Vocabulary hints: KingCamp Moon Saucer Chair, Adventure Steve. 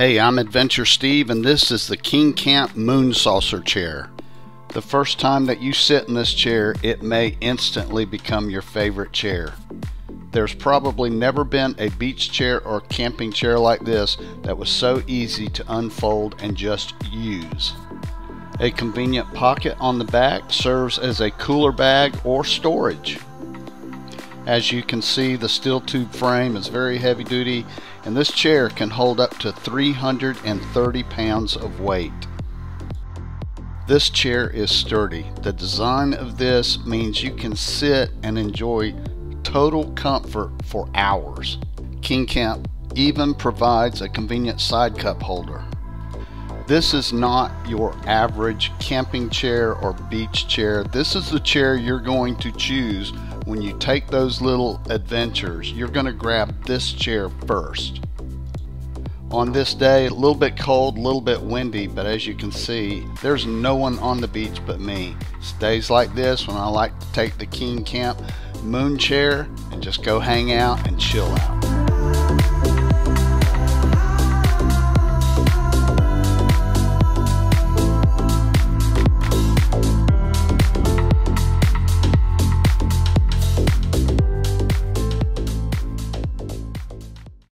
Hey, I'm Adventure Steve, and this is the KingCamp Moon Saucer Chair. The first time that you sit in this chair, it may instantly become your favorite chair. There's probably never been a beach chair or camping chair like this that was so easy to unfold and just use. A convenient pocket on the back serves as a cooler bag or storage. As you can see, the steel tube frame is very heavy duty, and this chair can hold up to 330 pounds of weight. This chair is sturdy. The design of this means you can sit and enjoy total comfort for hours. KingCamp even provides a convenient side cup holder. This is not your average camping chair or beach chair. This is the chair you're going to choose when you take those little adventures. You're going to grab this chair first. On this day, a little bit cold, a little bit windy, but as you can see, there's no one on the beach but me. It's days like this when I like to take the KingCamp Moon Chair and just go hang out and chill out.